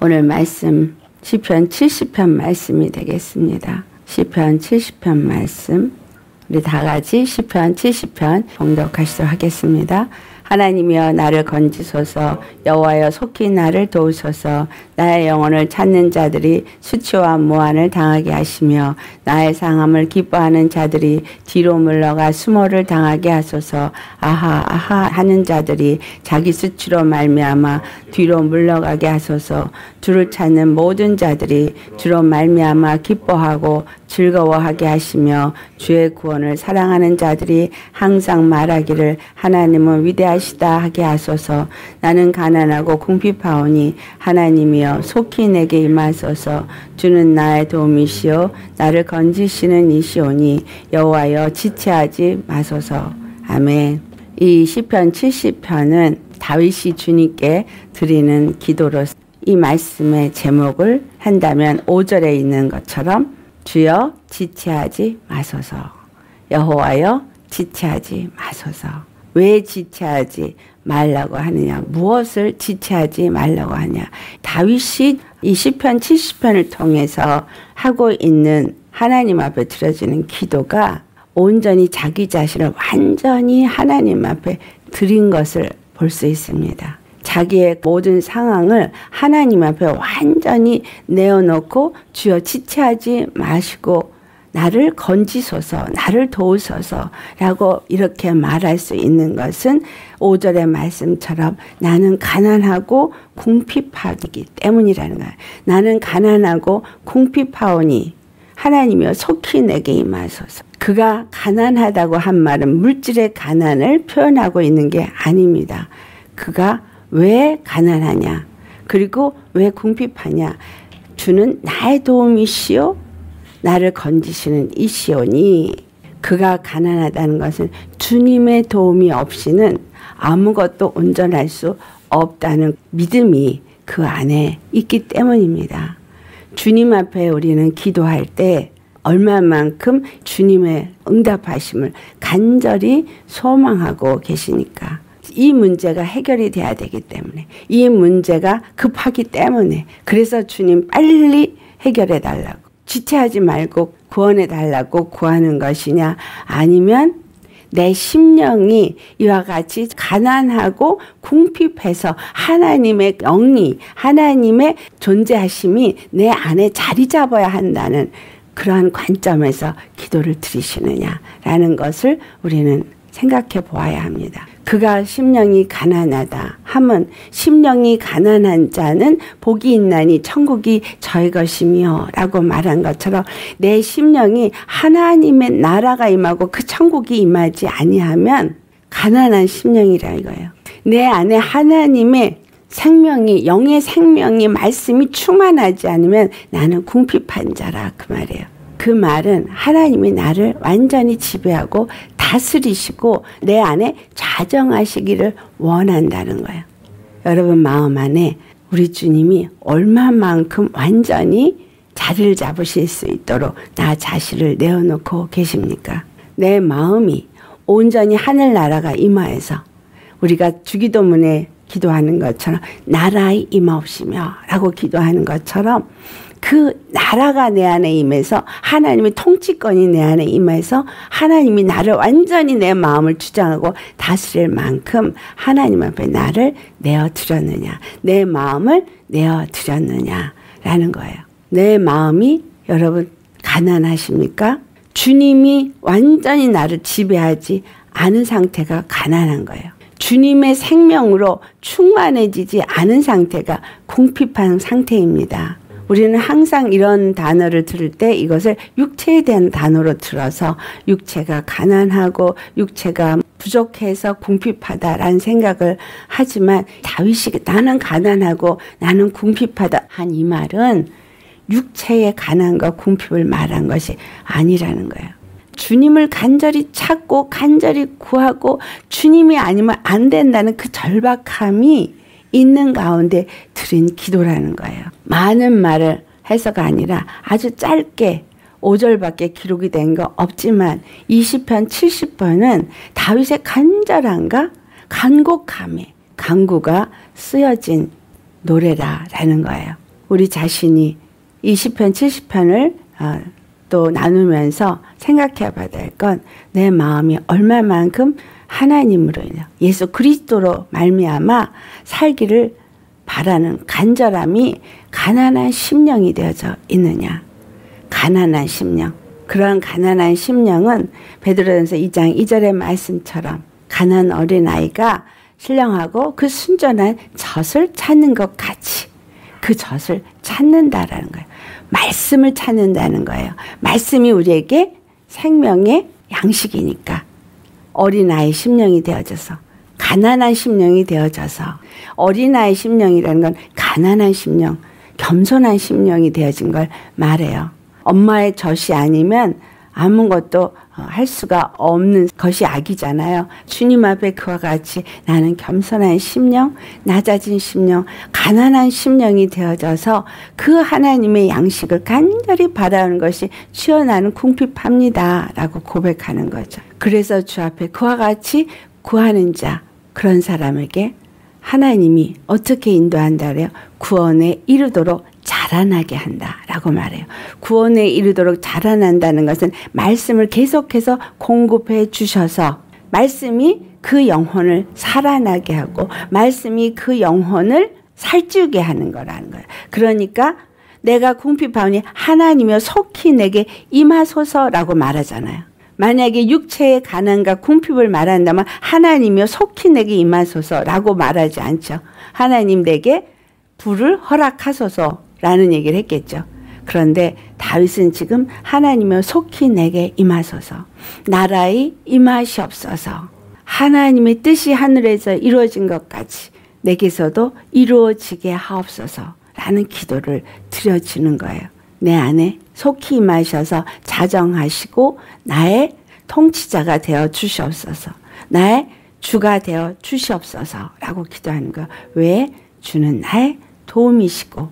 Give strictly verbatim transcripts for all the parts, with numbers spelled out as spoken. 오늘 말씀 시편 칠십 편 말씀이 되겠습니다. 시편 칠십 편 말씀, 우리 다같이 시편 칠십 편 봉독하시도록 하겠습니다. 하나님이여 나를 건지소서, 여호와여 속히 나를 도우소서. 나의 영혼을 찾는 자들이 수치와 모환을 당하게 하시며 나의 상함을 기뻐하는 자들이 뒤로 물러가 수모를 당하게 하소서. 아하 아하 하는 자들이 자기 수치로 말미암아 뒤로 물러가게 하소서. 주를 찾는 모든 자들이 주로 말미암아 기뻐하고 즐거워하게 하시며 주의 구원을 사랑하는 자들이 항상 말하기를 하나님은 위대하시다 하게 하소서. 나는 가난하고 궁핍하오니 하나님이여 속히 내게 임하소서. 주는 나의 도움이시오 나를 건지시는 이시오니 여호와여 지체하지 마소서. 아멘. 이 시편 칠십 편은 다윗이 주님께 드리는 기도로, 이 말씀의 제목을 한다면 오 절에 있는 것처럼 주여 지체하지 마소서, 여호와여 지체하지 마소서. 왜 지체하지 말라고 하느냐, 무엇을 지체하지 말라고 하냐, 다윗이 이 시편 칠십 편을 통해서 하고 있는 하나님 앞에 드려지는 기도가 온전히 자기 자신을 완전히 하나님 앞에 드린 것을 볼 수 있습니다. 자기의 모든 상황을 하나님 앞에 완전히 내어놓고 주여 지체하지 마시고 나를 건지소서, 나를 도우소서 라고 이렇게 말할 수 있는 것은 오 절의 말씀처럼 나는 가난하고 궁핍하기 때문이라는 거예요. 나는 가난하고 궁핍하오니 하나님이여 속히 내게 임하소서. 그가 가난하다고 한 말은 물질의 가난을 표현하고 있는 게 아닙니다. 그가 왜 가난하냐, 그리고 왜 궁핍하냐, 주는 나의 도움이시오 나를 건지시는 이시오니, 그가 가난하다는 것은 주님의 도움이 없이는 아무것도 온전할 수 없다는 믿음이 그 안에 있기 때문입니다. 주님 앞에 우리는 기도할 때 얼마만큼 주님의 응답하심을 간절히 소망하고 계시니까, 이 문제가 해결이 돼야 되기 때문에, 이 문제가 급하기 때문에, 그래서 주님 빨리 해결해 달라고, 지체하지 말고 구원해 달라고 구하는 것이냐, 아니면 내 심령이 이와 같이 가난하고 궁핍해서 하나님의 영이, 하나님의 존재하심이 내 안에 자리 잡아야 한다는 그러한 관점에서 기도를 드리시느냐라는 것을 우리는 생각해 보아야 합니다. 그가 심령이 가난하다 함은 심령이 가난한 자는 복이 있나니 천국이 저의 것이며 라고 말한 것처럼, 내 심령이 하나님의 나라가 임하고 그 천국이 임하지 아니하면 가난한 심령이라 이거예요. 내 안에 하나님의 생명이, 영의 생명이, 말씀이 충만하지 않으면 나는 궁핍한 자라 그 말이에요. 그 말은 하나님이 나를 완전히 지배하고 다스리시고 내 안에 좌정하시기를 원한다는 거예요. 여러분 마음 안에 우리 주님이 얼마만큼 완전히 자리를 잡으실 수 있도록 나 자신을 내어놓고 계십니까? 내 마음이 온전히 하늘나라가 임하여서 우리가 주기도문에 기도하는 것처럼 나라의 임하옵시며 라고 기도하는 것처럼, 그 나라가 내 안에 임해서 하나님의 통치권이 내 안에 임해서 하나님이 나를 완전히 내 마음을 주장하고 다스릴 만큼 하나님 앞에 나를 내어드렸느냐, 내 마음을 내어드렸느냐라는 거예요. 내 마음이, 여러분 가난하십니까? 주님이 완전히 나를 지배하지 않은 상태가 가난한 거예요. 주님의 생명으로 충만해지지 않은 상태가 궁핍한 상태입니다. 우리는 항상 이런 단어를 들을 때 이것을 육체에 대한 단어로 들어서 육체가 가난하고 육체가 부족해서 궁핍하다라는 생각을 하지만, 다윗이 나는 가난하고 나는 궁핍하다 한 이 말은 육체의 가난과 궁핍을 말한 것이 아니라는 거예요. 주님을 간절히 찾고 간절히 구하고 주님이 아니면 안 된다는 그 절박함이 있는 가운데 드린 기도라는 거예요. 많은 말을 해서가 아니라 아주 짧게 오 절밖에 기록이 된 거 없지만 이 시편 칠십 편은 다윗의 간절함과 간곡함에, 간구가 쓰여진 노래라라는 거예요. 우리 자신이 이 시편 칠십 편을 어, 또 나누면서 생각해 봐야 될 건 내 마음이 얼마만큼 하나님으로 인해 예수 그리스도로 말미암아 살기를 바라는 간절함이 가난한 심령이 되어져 있느냐. 가난한 심령. 그러한 가난한 심령은 베드로전서 이 장 이 절의 말씀처럼 가난 어린아이가 신령하고 그 순전한 젖을 찾는 것 같이 그 젖을 찾는다라는 거예요. 말씀을 찾는다는 거예요. 말씀이 우리에게 생명의 양식이니까 어린아이 심령이 되어져서 가난한 심령이 되어져서 어린아이 심령이라는 건 가난한 심령, 겸손한 심령이 되어진 걸 말해요. 엄마의 젖이 아니면 아무것도 할 수가 없는 것이 아기잖아요. 주님 앞에 그와 같이 나는 겸손한 심령, 낮아진 심령, 가난한 심령이 되어져서 그 하나님의 양식을 간절히 바라는 것이 취어나는 궁핍합니다 라고 고백하는 거죠. 그래서 주 앞에 그와 같이 구하는 자, 그런 사람에게 하나님이 어떻게 인도한다 그래요? 구원에 이르도록 자라나게 한다라고 말해요. 구원에 이르도록 자라난다는 것은 말씀을 계속해서 공급해 주셔서 말씀이 그 영혼을 살아나게 하고 말씀이 그 영혼을 살찌우게 하는 거라는 거예요. 그러니까 내가 궁핍하오니 하나님이여 속히 내게 임하소서라고 말하잖아요. 만약에 육체의 가난과 궁핍을 말한다면 하나님이여 속히 내게 임하소서라고 말하지 않죠. 하나님 내게 불을 허락하소서라는 얘기를 했겠죠. 그런데 다윗은 지금 하나님이여 속히 내게 임하소서, 나라의 임하시옵소서, 하나님의 뜻이 하늘에서 이루어진 것까지 내게서도 이루어지게 하옵소서라는 기도를 드려지는 거예요. 내 안에 속히 임하셔서 자정하시고 나의 통치자가 되어 주시옵소서, 나의 주가 되어 주시옵소서라고 기도하는 거예요. 왜? 주는 나의 도움이시고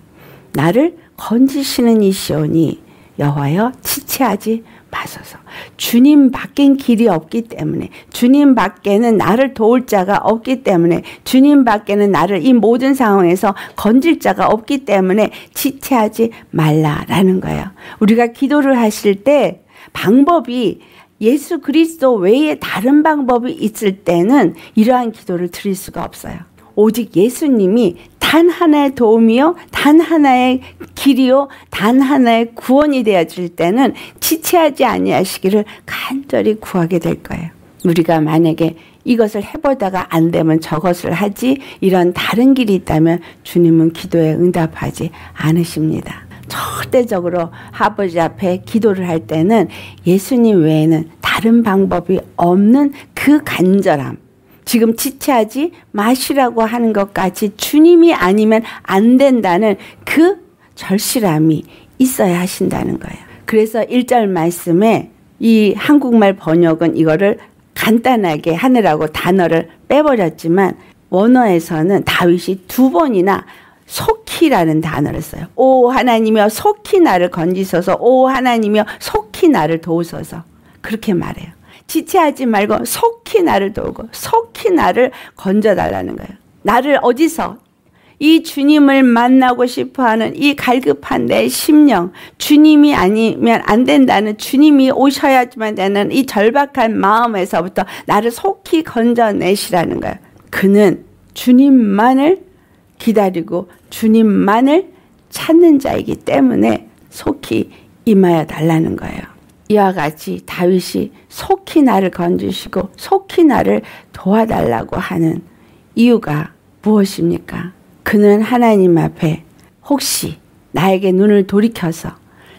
나를 건지시는 이시오니 여호와여 지체하지 마소서. 주님 밖엔 길이 없기 때문에, 주님 밖에는 나를 도울 자가 없기 때문에, 주님 밖에는 나를 이 모든 상황에서 건질 자가 없기 때문에 지체하지 말라라는 거예요. 우리가 기도를 하실 때 방법이 예수 그리스도 외에 다른 방법이 있을 때는 이러한 기도를 드릴 수가 없어요. 오직 예수님이 단 하나의 도움이요, 단 하나의 길이요, 단 하나의 구원이 되어질 때는 지체하지 아니하시기를 간절히 구하게 될 거예요. 우리가 만약에 이것을 해보다가 안 되면 저것을 하지, 이런 다른 길이 있다면 주님은 기도에 응답하지 않으십니다. 절대적으로 아버지 앞에 기도를 할 때는 예수님 외에는 다른 방법이 없는 그 간절함, 지금 지체하지 마시라고 하는 것까지 주님이 아니면 안 된다는 그 절실함이 있어야 하신다는 거예요. 그래서 일 절 말씀에 이 한국말 번역은 이거를 간단하게 하느라고 단어를 빼버렸지만 원어에서는 다윗이 두 번이나 속히라는 단어를 써요. 오 하나님이여 속히 나를 건지소서, 오 하나님이여 속히 나를 도우소서 그렇게 말해요. 지체하지 말고 속히 나를 도우고 속히 나를 건져달라는 거예요. 나를 어디서? 이 주님을 만나고 싶어하는 이 갈급한 내 심령, 주님이 아니면 안 된다는, 주님이 오셔야지만 되는 이 절박한 마음에서부터 나를 속히 건져내시라는 거예요. 그는 주님만을 기다리고 주님만을 찾는 자이기 때문에 속히 임하여 달라는 거예요. 이와 같이 다윗이 속히 나를 건지시고 속히 나를 도와달라고 하는 이유가 무엇입니까? 그는 하나님 앞에 혹시 나에게 눈을 돌이켜서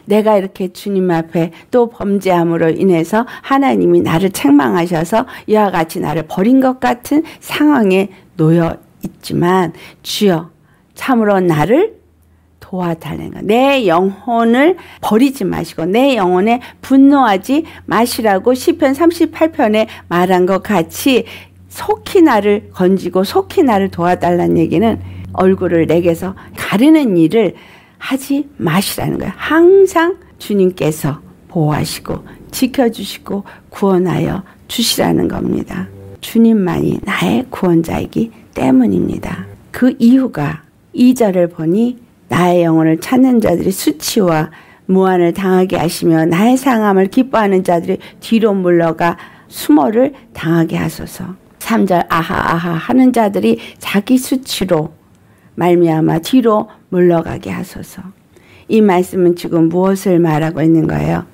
내가 이렇게 주님 앞에 또 범죄함으로 인해서 하나님이 나를 책망하셔서 이와 같이 나를 버린 것 같은 상황에 놓여 있지만 주여 참으로 나를 도와달라는 것, 내 영혼을 버리지 마시고 내 영혼에 분노하지 마시라고 시편 삼십팔 편에 말한 것 같이 속히 나를 건지고 속히 나를 도와달라는 얘기는 얼굴을 내게서 가리는 일을 하지 마시라는 거예요. 항상 주님께서 보호하시고 지켜주시고 구원하여 주시라는 겁니다. 주님만이 나의 구원자이기 때문입니다. 그 이유가 이 절을 보니 나의 영혼을 찾는 자들이 수치와 무한을 당하게 하시며 나의 상함을 기뻐하는 자들이 뒤로 물러가 수모를 당하게 하소서. 삼 절 아하아하 하는 자들이 자기 수치로 말미암아 뒤로 물러가게 하소서. 이 말씀은 지금 무엇을 말하고 있는 거예요?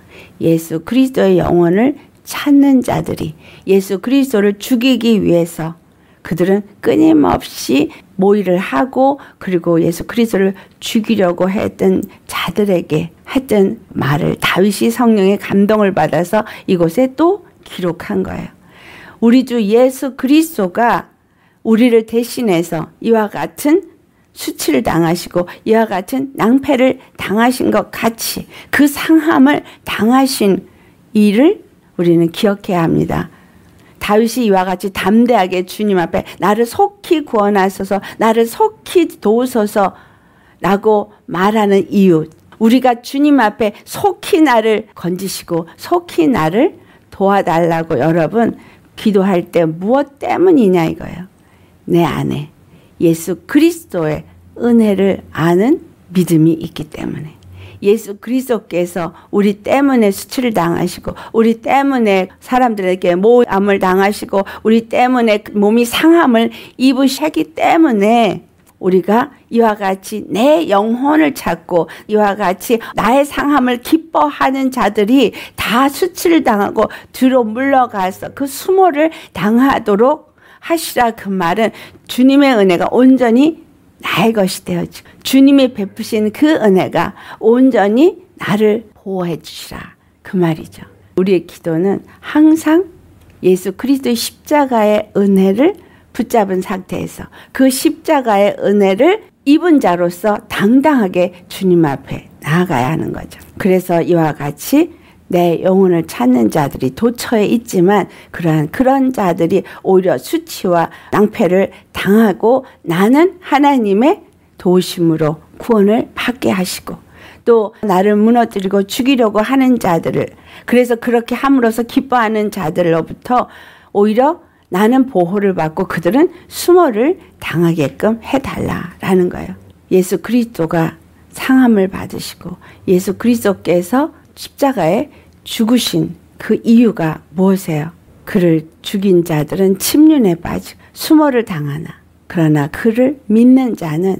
예수 그리스도의 영혼을 찾는 자들이 예수 그리스도를 죽이기 위해서 그들은 끊임없이 모의를 하고 그리고 예수 그리스도를 죽이려고 했던 자들에게 했던 말을 다윗이 성령의 감동을 받아서 이곳에 또 기록한 거예요. 우리 주 예수 그리스도가 우리를 대신해서 이와 같은 수치를 당하시고 이와 같은 낭패를 당하신 것 같이 그 상함을 당하신 일을 우리는 기억해야 합니다. 다윗이 이와 같이 담대하게 주님 앞에 나를 속히 구원하소서, 나를 속히 도우소서 라고 말하는 이유, 우리가 주님 앞에 속히 나를 건지시고 속히 나를 도와달라고 여러분 기도할 때 무엇 때문이냐 이거예요. 내 안에 예수 그리스도의 은혜를 아는 믿음이 있기 때문에 예수 그리스도께서 우리 때문에 수치를 당하시고 우리 때문에 사람들에게 모함을 당하시고 우리 때문에 몸이 상함을 입으셨기 때문에 우리가 이와 같이 내 영혼을 찾고 이와 같이 나의 상함을 기뻐하는 자들이 다 수치를 당하고 뒤로 물러가서 그 수모를 당하도록 하시라. 그 말은 주님의 은혜가 온전히 나의 것이 되어지고 주님이 베푸신 그 은혜가 온전히 나를 보호해 주시라 그 말이죠. 우리의 기도는 항상 예수 그리스도의 십자가의 은혜를 붙잡은 상태에서 그 십자가의 은혜를 입은 자로서 당당하게 주님 앞에 나아가야 하는 거죠. 그래서 이와 같이 내 영혼을 찾는 자들이 도처에 있지만 그러한 그런 자들이 오히려 수치와 낭패를 당하고 나는 하나님의 도우심으로 구원을 받게 하시고 또 나를 무너뜨리고 죽이려고 하는 자들을 그래서 그렇게 함으로써 기뻐하는 자들로부터 오히려 나는 보호를 받고 그들은 수모를 당하게끔 해달라라는 거예요. 예수 그리스도가 상함을 받으시고 예수 그리스도께서 십자가에 죽으신 그 이유가 무엇이에요? 그를 죽인 자들은 침륜에 빠지고 수모를 당하나 그러나 그를 믿는 자는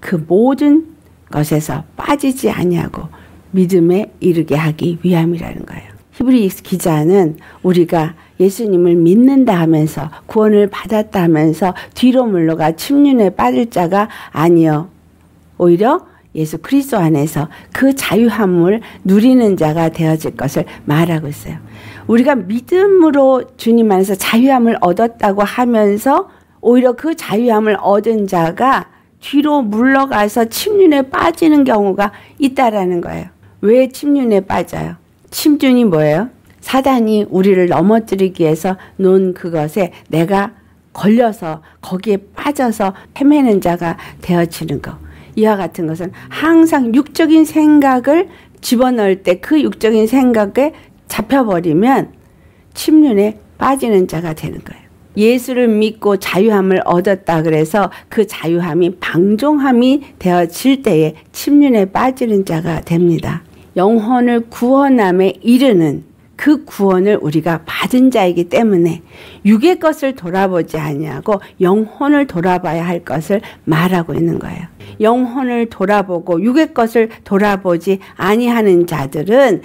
그 모든 것에서 빠지지 아니하고 믿음에 이르게 하기 위함이라는 거예요. 히브리서 기자는 우리가 예수님을 믿는다 하면서 구원을 받았다 하면서 뒤로 물러가 침륜에 빠질 자가 아니요 오히려 예수 그리스도 안에서 그 자유함을 누리는 자가 되어질 것을 말하고 있어요. 우리가 믿음으로 주님 안에서 자유함을 얻었다고 하면서 오히려 그 자유함을 얻은 자가 뒤로 물러가서 침륜에 빠지는 경우가 있다라는 거예요. 왜 침륜에 빠져요? 침륜이 뭐예요? 사단이 우리를 넘어뜨리기 위해서 놓은 그것에 내가 걸려서 거기에 빠져서 헤매는 자가 되어지는 것. 이와 같은 것은 항상 육적인 생각을 집어넣을 때 그 육적인 생각에 잡혀버리면 침륜에 빠지는 자가 되는 거예요. 예수를 믿고 자유함을 얻었다 그래서 그 자유함이 방종함이 되어질 때에 침륜에 빠지는 자가 됩니다. 영혼을 구원함에 이르는 그 구원을 우리가 받은 자이기 때문에 육의 것을 돌아보지 아니하고 영혼을 돌아봐야 할 것을 말하고 있는 거예요. 영혼을 돌아보고 육의 것을 돌아보지 아니하는 자들은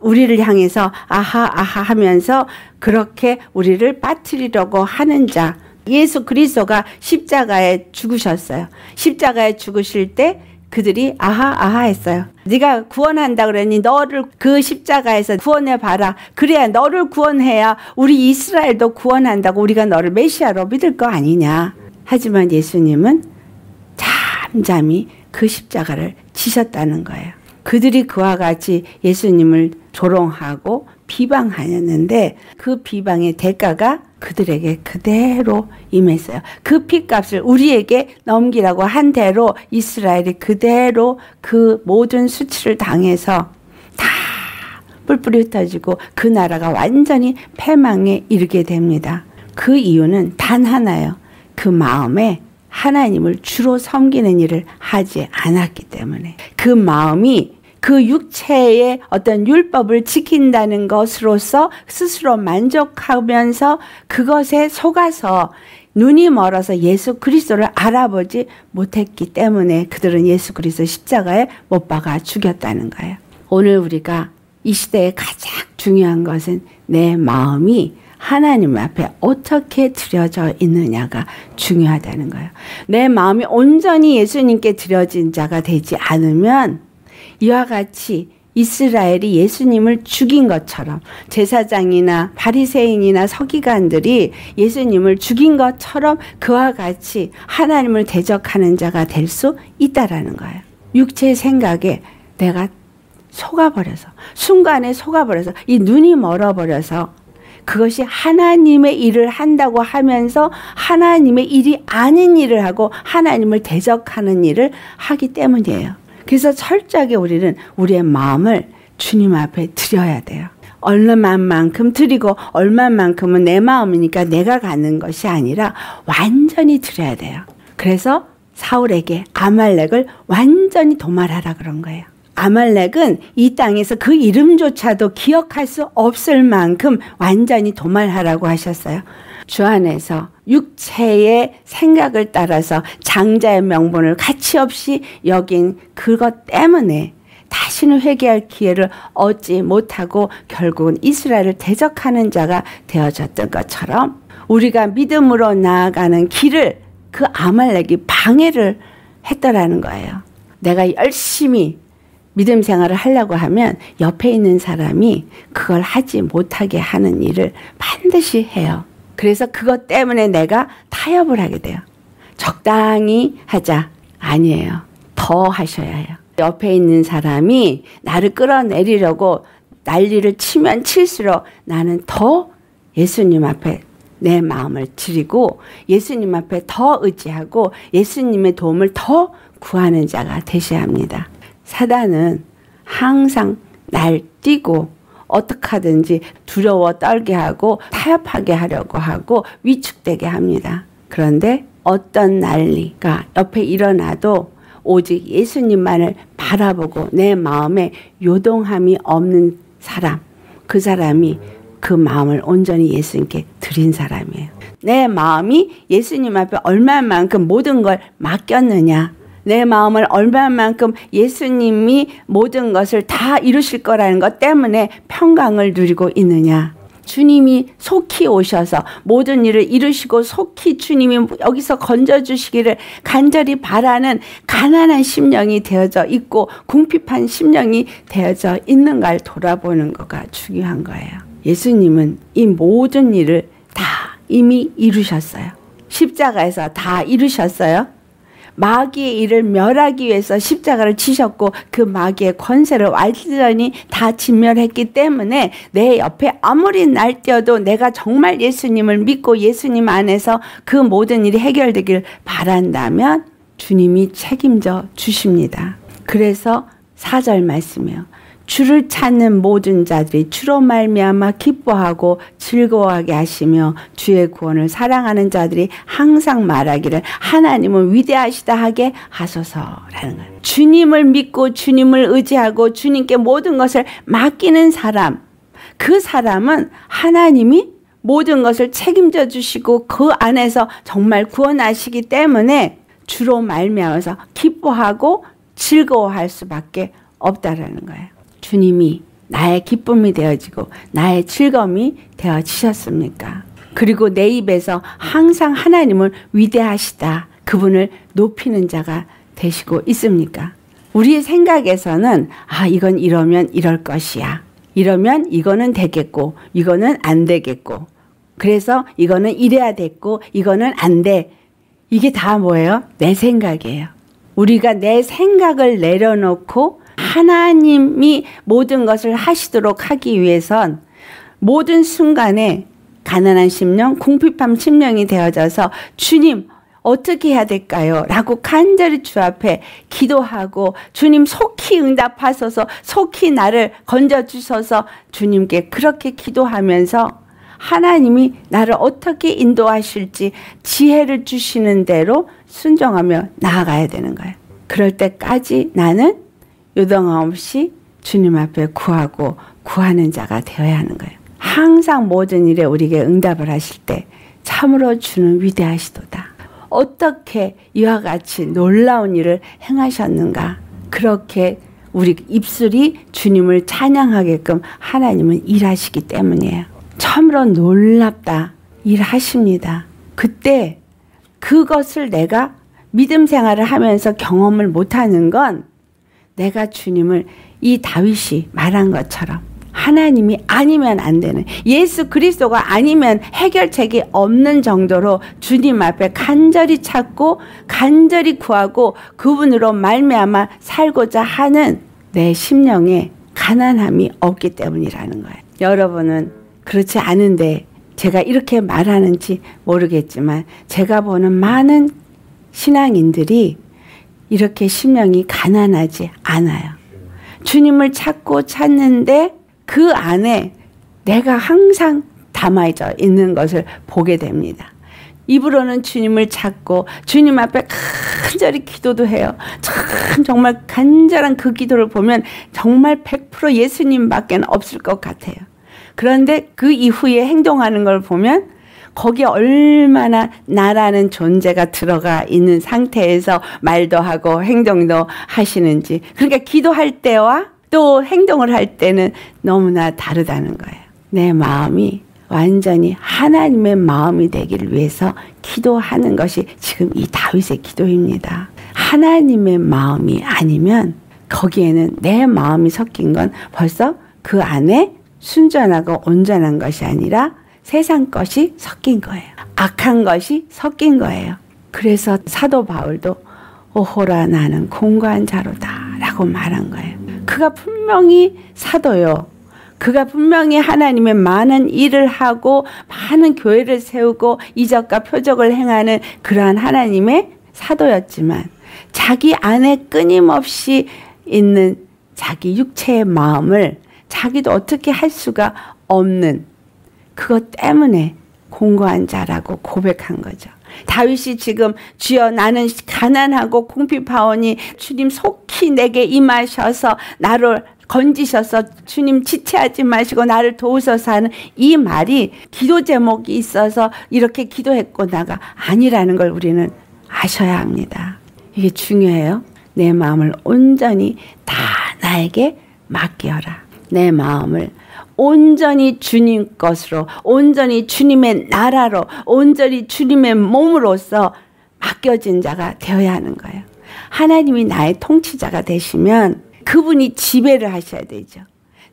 우리를 향해서 아하 아하 하면서 그렇게 우리를 빠뜨리려고 하는 자. 예수 그리스도가 십자가에 죽으셨어요. 십자가에 죽으실 때 그들이 아하 아하 했어요. 네가 구원한다 그랬니 너를 그 십자가에서 구원해봐라. 그래야 너를 구원해야 우리 이스라엘도 구원한다고 우리가 너를 메시아로 믿을 거 아니냐. 하지만 예수님은 잠잠히 그 십자가를 지셨다는 거예요. 그들이 그와 같이 예수님을 조롱하고 비방하였는데 그 비방의 대가가 그들에게 그대로 임했어요. 그 핏값을 우리에게 넘기라고 한 대로 이스라엘이 그대로 그 모든 수치를 당해서 다 뿔뿔이 흩어지고 그 나라가 완전히 패망에 이르게 됩니다. 그 이유는 단 하나예요. 그 마음에 하나님을 주로 섬기는 일을 하지 않았기 때문에 그 마음이 그 육체의 어떤 율법을 지킨다는 것으로서 스스로 만족하면서 그것에 속아서 눈이 멀어서 예수 그리스도를 알아보지 못했기 때문에 그들은 예수 그리스도 십자가에 못 박아 죽였다는 거예요. 오늘 우리가 이 시대에 가장 중요한 것은 내 마음이 하나님 앞에 어떻게 드려져 있느냐가 중요하다는 거예요. 내 마음이 온전히 예수님께 드려진 자가 되지 않으면 이와 같이 이스라엘이 예수님을 죽인 것처럼 제사장이나 바리새인이나 서기관들이 예수님을 죽인 것처럼 그와 같이 하나님을 대적하는 자가 될 수 있다라는 거예요. 육체의 생각에 내가 속아버려서 순간에 속아버려서 이 눈이 멀어버려서 그것이 하나님의 일을 한다고 하면서 하나님의 일이 아닌 일을 하고 하나님을 대적하는 일을 하기 때문이에요. 그래서 철저하게 우리는 우리의 마음을 주님 앞에 드려야 돼요. 얼마만큼 드리고 얼마만큼은 내 마음이니까 내가 갖는 것이 아니라 완전히 드려야 돼요. 그래서 사울에게 아말렉을 완전히 도말하라 그런 거예요. 아말렉은 이 땅에서 그 이름조차도 기억할 수 없을 만큼 완전히 도말하라고 하셨어요. 주 안에서 육체의 생각을 따라서 장자의 명분을 가치없이 여긴 그것 때문에 다시는 회개할 기회를 얻지 못하고 결국은 이스라엘을 대적하는 자가 되어졌던 것처럼 우리가 믿음으로 나아가는 길을 그 아말렉이 방해를 했더라는 거예요. 내가 열심히 믿음 생활을 하려고 하면 옆에 있는 사람이 그걸 하지 못하게 하는 일을 반드시 해요. 그래서 그것 때문에 내가 타협을 하게 돼요. 적당히 하자. 아니에요. 더 하셔야 해요. 옆에 있는 사람이 나를 끌어내리려고 난리를 치면 칠수록 나는 더 예수님 앞에 내 마음을 드리고 예수님 앞에 더 의지하고 예수님의 도움을 더 구하는 자가 되셔야 합니다. 사단은 항상 날뛰고 어떻게 하든지 두려워 떨게 하고 타협하게 하려고 하고 위축되게 합니다. 그런데 어떤 난리가 옆에 일어나도 오직 예수님만을 바라보고 내 마음에 요동함이 없는 사람, 그 사람이 그 마음을 온전히 예수님께 드린 사람이에요. 내 마음이 예수님 앞에 얼마만큼 모든 걸 맡겼느냐, 내 마음을 얼마만큼 예수님이 모든 것을 다 이루실 거라는 것 때문에 평강을 누리고 있느냐. 주님이 속히 오셔서 모든 일을 이루시고 속히 주님이 여기서 건져주시기를 간절히 바라는 가난한 심령이 되어져 있고 궁핍한 심령이 되어져 있는가를 돌아보는 것가 중요한 거예요. 예수님은 이 모든 일을 다 이미 이루셨어요. 십자가에서 다 이루셨어요. 마귀의 일을 멸하기 위해서 십자가를 치셨고 그 마귀의 권세를 완전히 다 진멸했기 때문에 내 옆에 아무리 날뛰어도 내가 정말 예수님을 믿고 예수님 안에서 그 모든 일이 해결되길 바란다면 주님이 책임져 주십니다. 그래서 사 절 말씀이에요. 주를 찾는 모든 자들이 주로 말미암아 기뻐하고 즐거워하게 하시며 주의 구원을 사랑하는 자들이 항상 말하기를 하나님은 위대하시다 하게 하소서라는 거예요. 주님을 믿고 주님을 의지하고 주님께 모든 것을 맡기는 사람, 그 사람은 하나님이 모든 것을 책임져 주시고 그 안에서 정말 구원하시기 때문에 주로 말미암아서 기뻐하고 즐거워할 수밖에 없다라는 거예요. 주님이 나의 기쁨이 되어지고 나의 즐거움이 되어지셨습니까? 그리고 내 입에서 항상 하나님을 위대하시다, 그분을 높이는 자가 되시고 있습니까? 우리의 생각에서는 아 이건 이러면 이럴 것이야, 이러면 이거는 되겠고 이거는 안 되겠고, 그래서 이거는 이래야 됐고 이거는 안 돼. 이게 다 뭐예요? 내 생각이에요. 우리가 내 생각을 내려놓고 하나님이 모든 것을 하시도록 하기 위해선 모든 순간에 가난한 심령, 궁핍한 심령이 되어져서 주님 어떻게 해야 될까요? 라고 간절히 주 앞에 기도하고 주님 속히 응답하소서, 속히 나를 건져주셔서 주님께 그렇게 기도하면서 하나님이 나를 어떻게 인도하실지 지혜를 주시는 대로 순종하며 나아가야 되는 거예요. 그럴 때까지 나는 요동함 없이 주님 앞에 구하고 구하는 자가 되어야 하는 거예요. 항상 모든 일에 우리에게 응답을 하실 때 참으로 주는 위대하시도다. 어떻게 이와 같이 놀라운 일을 행하셨는가. 그렇게 우리 입술이 주님을 찬양하게끔 하나님은 일하시기 때문이에요. 참으로 놀랍다. 일하십니다. 그때 그것을 내가 믿음 생활을 하면서 경험을 못하는 건 내가 주님을 이 다윗이 말한 것처럼 하나님이 아니면 안 되는, 예수 그리스도가 아니면 해결책이 없는 정도로 주님 앞에 간절히 찾고 간절히 구하고 그분으로 말미암아 살고자 하는 내 심령에 가난함이 없기 때문이라는 거예요. 여러분은 그렇지 않은데 제가 이렇게 말하는지 모르겠지만 제가 보는 많은 신앙인들이 이렇게 심령이 가난하지 않아요. 주님을 찾고 찾는데 그 안에 내가 항상 담아져 있는 것을 보게 됩니다. 입으로는 주님을 찾고 주님 앞에 간절히 기도도 해요. 참 정말 간절한 그 기도를 보면 정말 백 퍼센트 예수님밖에 없을 것 같아요. 그런데 그 이후에 행동하는 걸 보면 거기에 얼마나 나라는 존재가 들어가 있는 상태에서 말도 하고 행동도 하시는지, 그러니까 기도할 때와 또 행동을 할 때는 너무나 다르다는 거예요. 내 마음이 완전히 하나님의 마음이 되기를 위해서 기도하는 것이 지금 이 다윗의 기도입니다. 하나님의 마음이 아니면 거기에는 내 마음이 섞인 건 벌써 그 안에 순전하고 온전한 것이 아니라 세상 것이 섞인 거예요. 악한 것이 섞인 거예요. 그래서 사도 바울도 오호라 나는 곤고한 자로다 라고 말한 거예요. 그가 분명히 사도요. 그가 분명히 하나님의 많은 일을 하고 많은 교회를 세우고 이적과 표적을 행하는 그러한 하나님의 사도였지만 자기 안에 끊임없이 있는 자기 육체의 마음을 자기도 어떻게 할 수가 없는 그것 때문에 곤고한 자라고 고백한 거죠. 다윗이 지금 주여 나는 가난하고 궁핍하오니 주님 속히 내게 임하셔서 나를 건지셔서 주님 지체하지 마시고 나를 도우소서 하는 이 말이 기도 제목이 있어서 이렇게 기도했고 나가 아니라는 걸 우리는 아셔야 합니다. 이게 중요해요. 내 마음을 온전히 다 나에게 맡겨라. 내 마음을 온전히 주님 것으로, 온전히 주님의 나라로, 온전히 주님의 몸으로서 맡겨진 자가 되어야 하는 거예요. 하나님이 나의 통치자가 되시면 그분이 지배를 하셔야 되죠.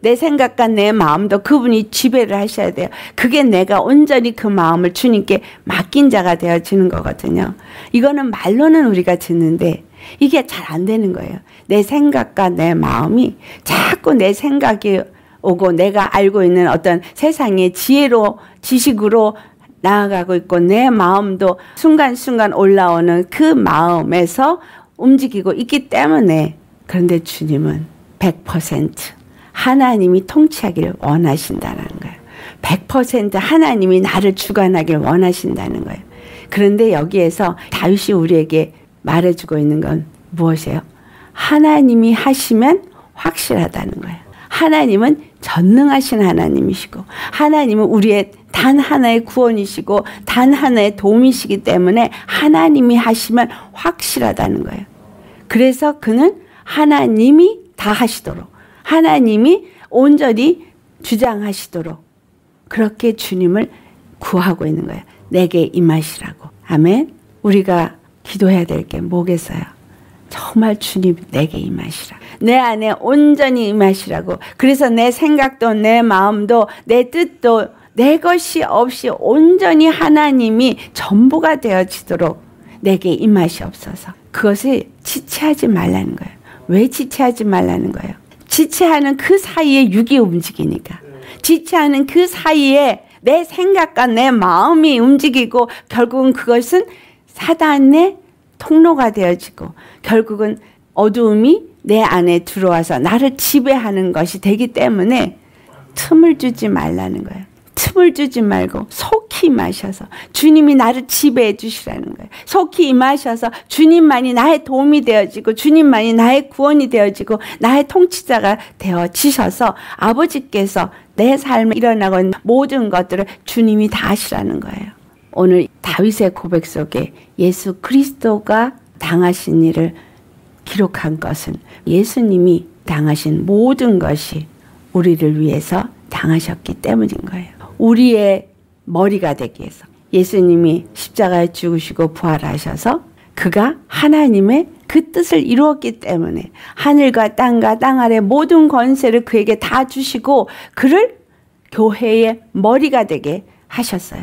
내 생각과 내 마음도 그분이 지배를 하셔야 돼요. 그게 내가 온전히 그 마음을 주님께 맡긴 자가 되어지는 거거든요. 이거는 말로는 우리가 듣는데 이게 잘 안 되는 거예요. 내 생각과 내 마음이 자꾸 내 생각이 오고 내가 알고 있는 어떤 세상의 지혜로 지식으로 나아가고 있고 내 마음도 순간순간 올라오는 그 마음에서 움직이고 있기 때문에, 그런데 주님은 백 퍼센트 하나님이 통치하기를 원하신다는 거예요. 백 퍼센트 하나님이 나를 주관하길 원하신다는 거예요. 그런데 여기에서 다윗이 우리에게 말해주고 있는 건 무엇이에요? 하나님이 하시면 확실하다는 거예요. 하나님은 전능하신 하나님이시고 하나님은 우리의 단 하나의 구원이시고 단 하나의 도움이시기 때문에 하나님이 하시면 확실하다는 거예요. 그래서 그는 하나님이 다 하시도록, 하나님이 온전히 주장하시도록 그렇게 주님을 구하고 있는 거예요. 내게 임하시라고. 아멘. 우리가 기도해야 될 게 뭐겠어요? 정말 주님 내게 임하시라. 내 안에 온전히 임하시라고. 그래서 내 생각도 내 마음도 내 뜻도 내 것이 없이 온전히 하나님이 전부가 되어지도록 내게 임하시옵소서. 그것을 지체하지 말라는 거예요. 왜 지체하지 말라는 거예요? 지체하는 그 사이에 육이 움직이니까. 지체하는 그 사이에 내 생각과 내 마음이 움직이고 결국은 그것은 사단의 통로가 되어지고 결국은 어두움이 내 안에 들어와서 나를 지배하는 것이 되기 때문에 틈을 주지 말라는 거예요. 틈을 주지 말고 속히 속히 임하셔서 주님이 나를 지배해 주시라는 거예요. 속히 임하셔서 주님만이 나의 도움이 되어지고 주님만이 나의 구원이 되어지고 나의 통치자가 되어지셔서 아버지께서 내 삶에 일어나고 있는 모든 것들을 주님이 다 하시라는 거예요. 오늘 다윗의 고백 속에 예수 그리스도가 당하신 일을 기록한 것은 예수님이 당하신 모든 것이 우리를 위해서 당하셨기 때문인 거예요. 우리의 머리가 되기 위해서 예수님이 십자가에 죽으시고 부활하셔서 그가 하나님의 그 뜻을 이루었기 때문에 하늘과 땅과 땅 아래 모든 권세를 그에게 다 주시고 그를 교회의 머리가 되게 하셨어요.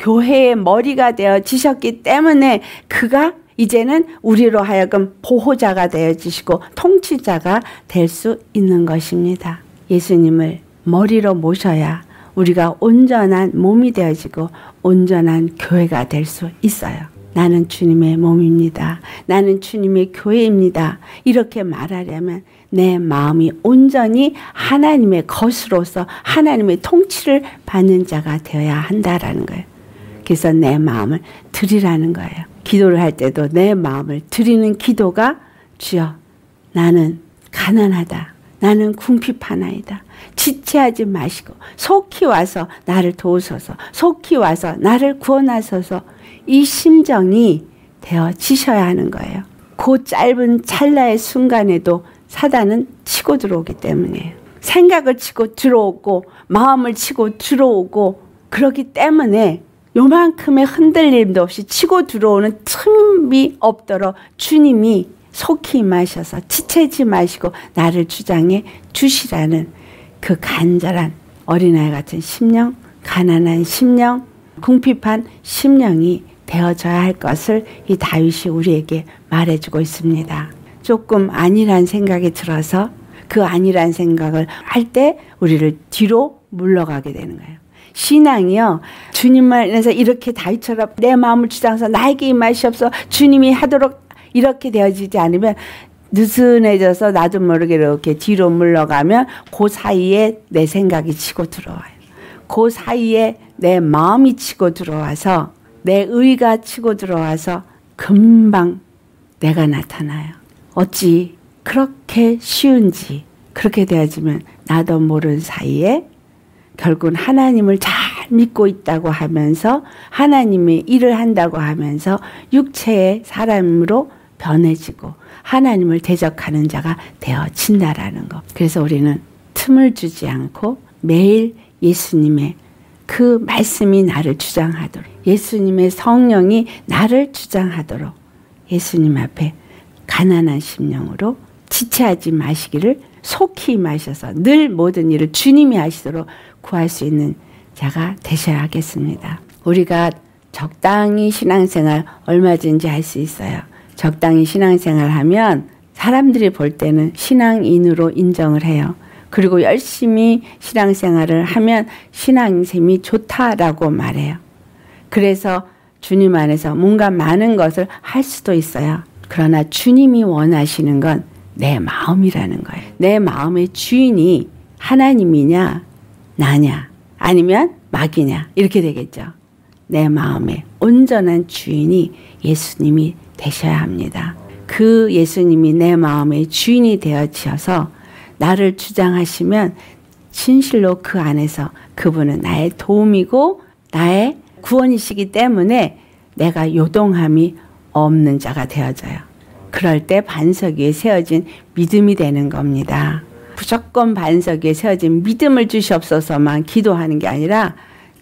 교회의 머리가 되어지셨기 때문에 그가 이제는 우리로 하여금 보호자가 되어지시고 통치자가 될 수 있는 것입니다. 예수님을 머리로 모셔야 우리가 온전한 몸이 되어지고 온전한 교회가 될 수 있어요. 나는 주님의 몸입니다. 나는 주님의 교회입니다. 이렇게 말하려면 내 마음이 온전히 하나님의 것으로서 하나님의 통치를 받는 자가 되어야 한다라는 거예요. 그래서 내 마음을 드리라는 거예요. 기도를 할 때도 내 마음을 드리는 기도가 주여 나는 가난하다. 나는 궁핍하나이다. 지체하지 마시고 속히 와서 나를 도우소서. 속히 와서 나를 구원하소서. 이 심정이 되어지셔야 하는 거예요. 그 짧은 찰나의 순간에도 사단은 치고 들어오기 때문이에요. 생각을 치고 들어오고 마음을 치고 들어오고 그러기 때문에 요만큼의 흔들림도 없이 치고 들어오는 틈이 없도록 주님이 속히 임하셔서 지체지 마시고 나를 주장해 주시라는 그 간절한 어린아이 같은 심령, 가난한 심령, 궁핍한 심령이 되어져야 할 것을 이 다윗이 우리에게 말해주고 있습니다. 조금 안일한 생각이 들어서 그 안일한 생각을 할 때 우리를 뒤로 물러가게 되는 거예요. 신앙이요. 주님을 안에서 이렇게 다윗처럼 내 마음을 주장해서 나에게 임하시옵소서 주님이 하도록 이렇게 되어지지 않으면 느슨해져서 나도 모르게 이렇게 뒤로 물러가면 그 사이에 내 생각이 치고 들어와요. 그 사이에 내 마음이 치고 들어와서 내 의가 치고 들어와서 금방 내가 나타나요. 어찌 그렇게 쉬운지 그렇게 되어지면 나도 모르는 사이에 결국은 하나님을 잘 믿고 있다고 하면서 하나님의 일을 한다고 하면서 육체의 사람으로 변해지고 하나님을 대적하는 자가 되어진다라는 것. 그래서 우리는 틈을 주지 않고 매일 예수님의 그 말씀이 나를 주장하도록 예수님의 성령이 나를 주장하도록 예수님 앞에 가난한 심령으로 지체하지 마시기를 속히 임하셔서 늘 모든 일을 주님이 하시도록 구할 수 있는 자가 되셔야 하겠습니다. 우리가 적당히 신앙생활 얼마든지 할 수 있어요. 적당히 신앙생활 하면 사람들이 볼 때는 신앙인으로 인정을 해요. 그리고 열심히 신앙생활을 하면 신앙생활이 좋다라고 말해요. 그래서 주님 안에서 뭔가 많은 것을 할 수도 있어요. 그러나 주님이 원하시는 건 내 마음이라는 거예요. 내 마음의 주인이 하나님이냐 나냐 아니면 마귀냐 이렇게 되겠죠. 내 마음의 온전한 주인이 예수님이 되셔야 합니다. 그 예수님이 내 마음의 주인이 되어지셔서 나를 주장하시면 진실로 그 안에서 그분은 나의 도움이고 나의 구원이시기 때문에 내가 요동함이 없는 자가 되어져요. 그럴 때 반석 위에 세워진 믿음이 되는 겁니다. 무조건 반석 위에 세워진 믿음을 주시옵소서만 기도하는 게 아니라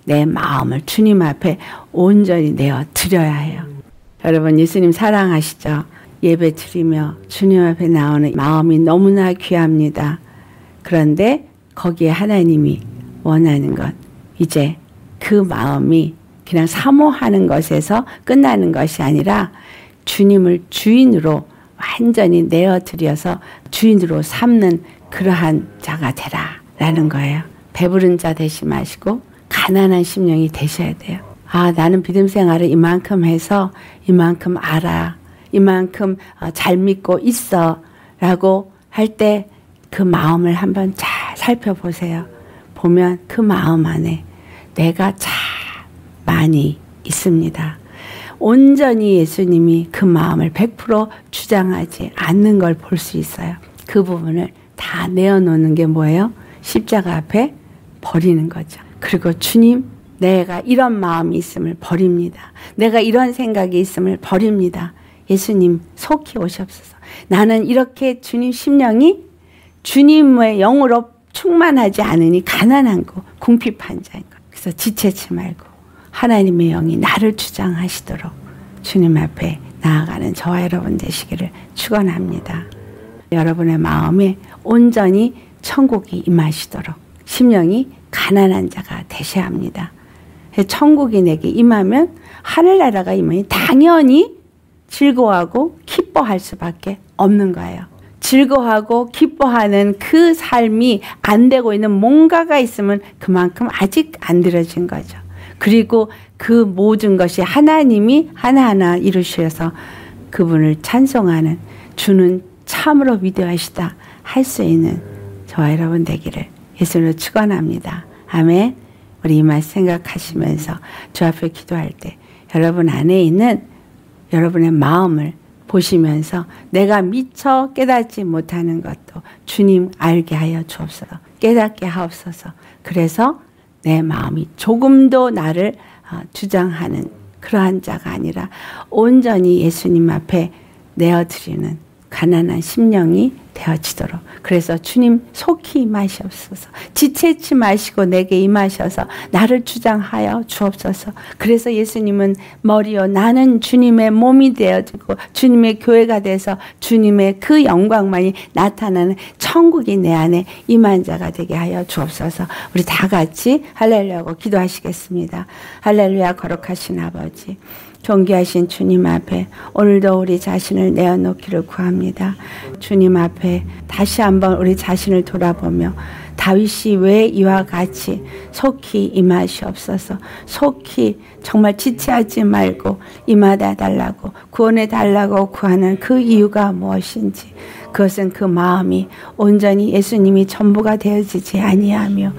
내 마음을 주님 앞에 온전히 내어 드려야 해요. 여러분 예수님 사랑하시죠? 예배 드리며 주님 앞에 나오는 마음이 너무나 귀합니다. 그런데 거기에 하나님이 원하는 것 이제 그 마음이 그냥 사모하는 것에서 끝나는 것이 아니라 주님을 주인으로 완전히 내어드려서 주인으로 삼는 그러한 자가 되라 라는 거예요. 배부른 자 되지 마시고 가난한 심령이 되셔야 돼요. 아, 나는 믿음 생활을 이만큼 해서 이만큼 알아, 이만큼 잘 믿고 있어 라고 할 때 그 마음을 한번 잘 살펴보세요. 보면 그 마음 안에 내가 잘 많이 있습니다. 온전히 예수님이 그 마음을 백 퍼센트 주장하지 않는 걸 볼 수 있어요. 그 부분을 다 내어놓는 게 뭐예요? 십자가 앞에 버리는 거죠. 그리고 주님, 내가 이런 마음이 있음을 버립니다. 내가 이런 생각이 있음을 버립니다. 예수님 속히 오시옵소서. 나는 이렇게 주님 심령이 주님의 영으로 충만하지 않으니 가난한 거, 궁핍한 자인 거. 그래서 지체치 말고 하나님의 영이 나를 주장하시도록 주님 앞에 나아가는 저와 여러분 되시기를 축원합니다. 여러분의 마음에 온전히 천국이 임하시도록 심령이 가난한 자가 되셔야 합니다. 천국이 내게 임하면 하늘나라가 임하니 당연히 즐거워하고 기뻐할 수밖에 없는 거예요. 즐거워하고 기뻐하는 그 삶이 안 되고 있는 뭔가가 있으면 그만큼 아직 안 들어진 거죠. 그리고 그 모든 것이 하나님이 하나하나 이루셔서 그분을 찬송하는 주는 참으로 위대하시다 할 수 있는 저와 여러분 되기를 예수님으로 축원합니다. 아멘. 우리 이 말씀 생각하시면서 주 앞에 기도할 때 여러분 안에 있는 여러분의 마음을 보시면서 내가 미처 깨닫지 못하는 것도 주님 알게 하여 주옵소서. 깨닫게 하옵소서. 그래서 내 마음이 조금도 나를 주장하는 그러한 자가 아니라 온전히 예수님 앞에 내어드리는 가난한 심령이 되어지도록, 그래서 주님 속히 임하시옵소서. 지체치 마시고 내게 임하셔서 나를 주장하여 주옵소서. 그래서 예수님은 머리요 나는 주님의 몸이 되어지고 주님의 교회가 돼서 주님의 그 영광만이 나타나는 천국이 내 안에 임한 자가 되게 하여 주옵소서. 우리 다 같이 할렐루야하고 기도하시겠습니다. 할렐루야. 거룩하신 아버지, 존귀하신 주님 앞에 오늘도 우리 자신을 내어놓기를 구합니다. 주님 앞에 다시 한번 우리 자신을 돌아보며 다윗이 왜 이와 같이 속히 임하시옵소서, 속히 정말 지체하지 말고 임하다 달라고 구원해 달라고 구하는 그 이유가 무엇인지, 그것은 그 마음이 온전히 예수님이 전부가 되어지지 아니하며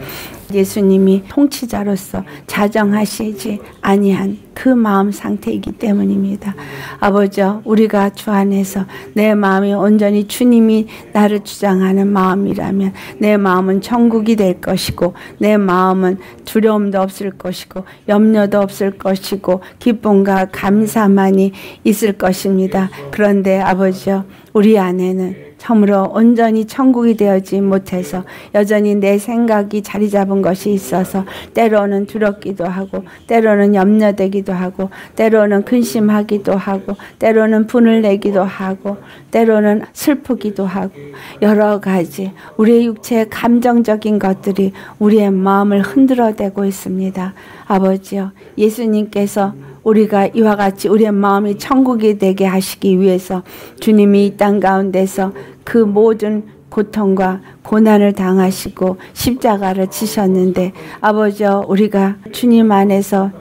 예수님이 통치자로서 자정하시지 아니한 그 마음 상태이기 때문입니다. 아버지여, 우리가 주 안에서 내 마음이 온전히 주님이 나를 주장하는 마음이라면 내 마음은 천국이 될 것이고 내 마음은 두려움도 없을 것이고 염려도 없을 것이고 기쁨과 감사만이 있을 것입니다. 그런데 아버지여, 우리 안에는 참으로 온전히 천국이 되어지 못해서 여전히 내 생각이 자리 잡은 것이 있어서 때로는 두렵기도 하고 때로는 염려되기도 하고 때로는 근심하기도 하고 때로는 분을 내기도 하고 때로는 슬프기도 하고 여러 가지 우리의 육체의 감정적인 것들이 우리의 마음을 흔들어대고 있습니다. 아버지여, 예수님께서 우리가 이와 같이 우리의 마음이 천국이 되게 하시기 위해서 주님이 이 땅 가운데서 그 모든 고통과 고난을 당하시고 십자가를 지셨는데 아버지여, 우리가 주님 안에서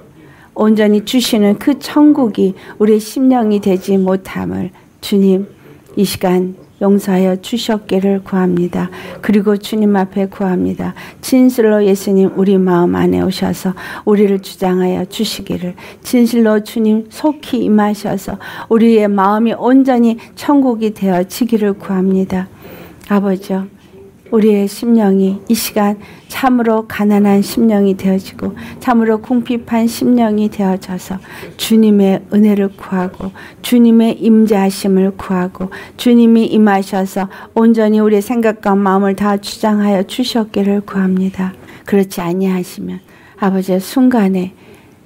온전히 주시는 그 천국이 우리의 심령이 되지 못함을 주님 이 시간 용서하여 주셨기를 구합니다. 그리고 주님 앞에 구합니다. 진실로 예수님 우리 마음 안에 오셔서 우리를 주장하여 주시기를, 진실로 주님 속히 임하셔서 우리의 마음이 온전히 천국이 되어지기를 구합니다. 아버지요, 우리의 심령이 이 시간 참으로 가난한 심령이 되어지고 참으로 궁핍한 심령이 되어져서 주님의 은혜를 구하고 주님의 임재하심을 구하고 주님이 임하셔서 온전히 우리의 생각과 마음을 다 주장하여 주셨기를 구합니다. 그렇지 아니하시면 아버지의 순간에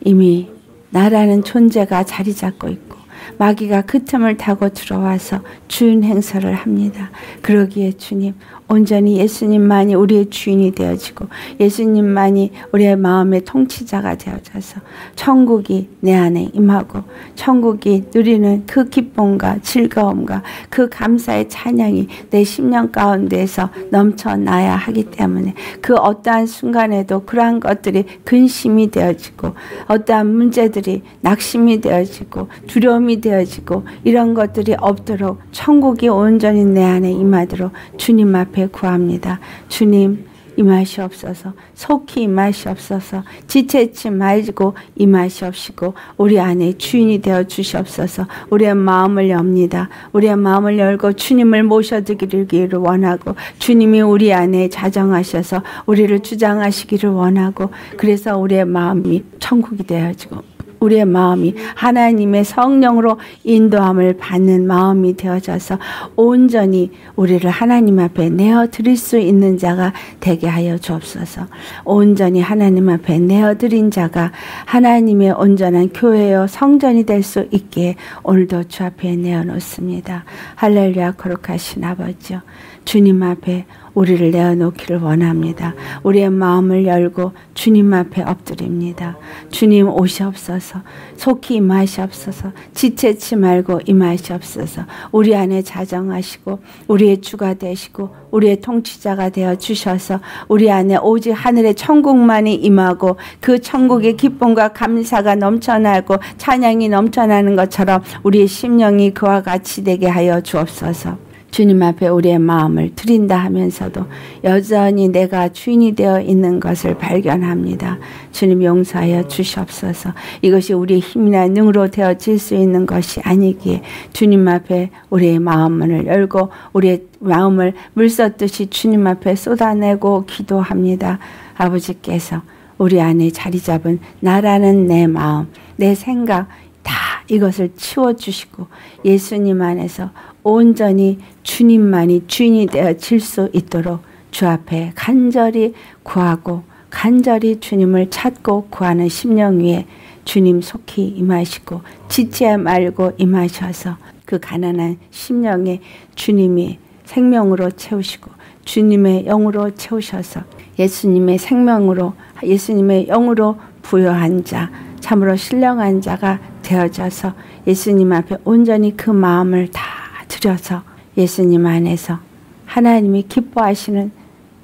이미 나라는 존재가 자리 잡고 있고 마귀가 그 틈을 타고 들어와서 주인 행사를 합니다. 그러기에 주님, 온전히 예수님만이 우리의 주인이 되어지고 예수님만이 우리의 마음의 통치자가 되어져서 천국이 내 안에 임하고 천국이 누리는 그 기쁨과 즐거움과 그 감사의 찬양이 내 심령 가운데서 넘쳐나야 하기 때문에 그 어떠한 순간에도 그러한 것들이 근심이 되어지고 어떠한 문제들이 낙심이 되어지고 두려움이 되어지고 이런 것들이 없도록 천국이 온전히 내 안에 임하도록 주님 앞에 구합니다. 주님, 임하시옵소서. 속히 임하시옵소서. 지체치 말고 임하시옵시고 우리 안에 주인이 되어 주시옵소서. 우리의 마음을 엽니다. 우리의 마음을 열고 주님을 모셔드리기를 원하고, 주님이 우리 안에 자정하셔서 우리를 주장하시기를 원하고, 그래서 우리의 마음이 천국이 되어지고 우리의 마음이 하나님의 성령으로 인도함을 받는 마음이 되어져서 온전히 우리를 하나님 앞에 내어드릴 수 있는 자가 되게 하여 주옵소서. 온전히 하나님 앞에 내어드린 자가 하나님의 온전한 교회여 성전이 될 수 있게 오늘도 주 앞에 내어놓습니다. 할렐루야. 거룩하신 아버지여, 주님 앞에 우리를 내어놓기를 원합니다. 우리의 마음을 열고 주님 앞에 엎드립니다. 주님 오시옵소서. 속히 임하시옵소서. 지체치 말고 임하시옵소서. 우리 안에 자정하시고 우리의 주가 되시고 우리의 통치자가 되어 주셔서 우리 안에 오직 하늘의 천국만이 임하고 그 천국의 기쁨과 감사가 넘쳐나고 찬양이 넘쳐나는 것처럼 우리의 심령이 그와 같이 되게 하여 주옵소서. 주님 앞에 우리의 마음을 드린다 하면서도 여전히 내가 주인이 되어 있는 것을 발견합니다. 주님 용서하여 주시옵소서. 이것이 우리의 힘이나 능으로 되어질 수 있는 것이 아니기에 주님 앞에 우리의 마음을 열고 우리의 마음을 물쏟듯이 주님 앞에 쏟아내고 기도합니다. 아버지께서 우리 안에 자리 잡은 나라는 내 마음, 내 생각 다 이것을 치워주시고 예수님 안에서 온전히 주님만이 주인이 되어질 수 있도록 주 앞에 간절히 구하고 간절히 주님을 찾고 구하는 심령 위에 주님 속히 임하시고 지체 말고 임하셔서 그 가난한 심령에 주님이 생명으로 채우시고 주님의 영으로 채우셔서 예수님의 생명으로 예수님의 영으로 부여한 자, 참으로 신령한 자가 되어져서 예수님 앞에 온전히 그 마음을 다 드려서 예수님 안에서 하나님이 기뻐하시는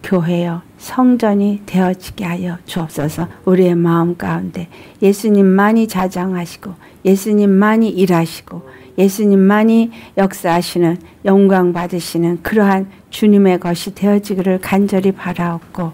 교회여 성전이 되어지게 하여 주옵소서. 우리의 마음 가운데 예수님만이 자정하시고 예수님만이 일하시고 예수님만이 역사하시는 영광 받으시는 그러한 주님의 것이 되어지기를 간절히 바라옵고,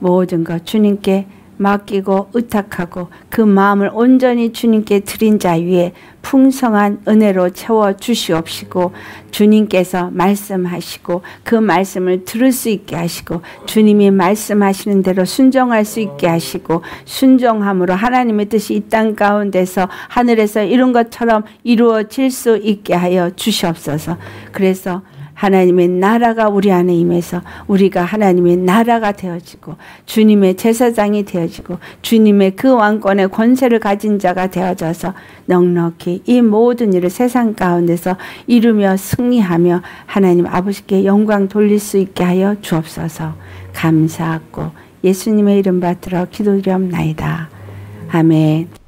모든 것 주님께 맡기고 의탁하고 그 마음을 온전히 주님께 드린 자 위에 풍성한 은혜로 채워주시옵시고, 주님께서 말씀하시고 그 말씀을 들을 수 있게 하시고 주님이 말씀하시는 대로 순종할 수 있게 하시고 순종함으로 하나님의 뜻이 이 땅 가운데서 하늘에서 이룬 것처럼 이루어질 수 있게 하여 주시옵소서. 그래서 하나님의 나라가 우리 안에 임해서 우리가 하나님의 나라가 되어지고 주님의 제사장이 되어지고 주님의 그 왕권의 권세를 가진 자가 되어져서 넉넉히 이 모든 일을 세상 가운데서 이루며 승리하며 하나님 아버지께 영광 돌릴 수 있게 하여 주옵소서. 감사하고 예수님의 이름 받들어 기도드리옵나이다. 아멘.